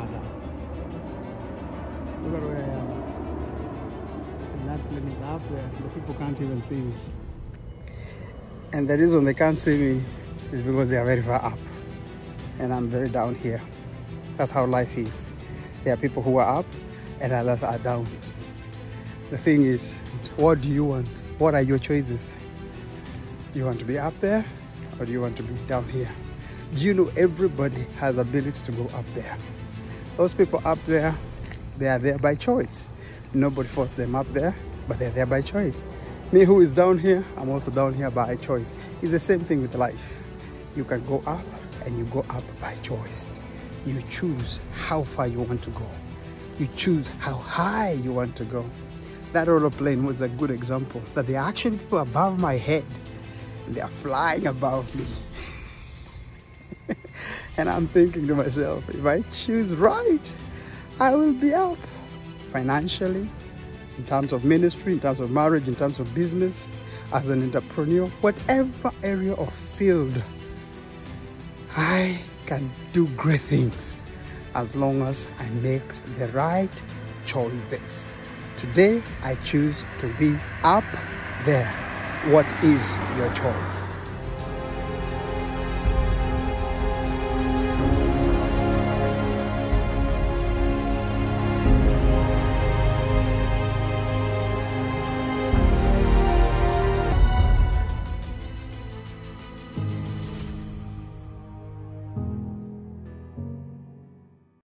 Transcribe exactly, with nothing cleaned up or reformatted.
Nevada. Look at where uh, that plane is up there. The people can't even see me. And the reason they can't see me is because they are very far up. And I'm very down here. That's how life is. There are people who are up and others are down. The thing is, what do you want? What are your choices? Do you want to be up there or do you want to be down here? Do you know everybody has the ability to go up there? Those people up there, they are there by choice. Nobody forced them up there, but they're there by choice. Me who is down here, I'm also down here by choice. It's the same thing with life. You can go up and you go up by choice. You choose how far you want to go. You choose how high you want to go. That roller plane was a good example, that there are actually people above my head. They are flying above me. And I'm thinking to myself, if I choose right, I will be up financially, in terms of ministry, in terms of marriage, in terms of business, as an entrepreneur, whatever area or field, I can do great things as long as I make the right choices. Today, I choose to be up there. What is your choice?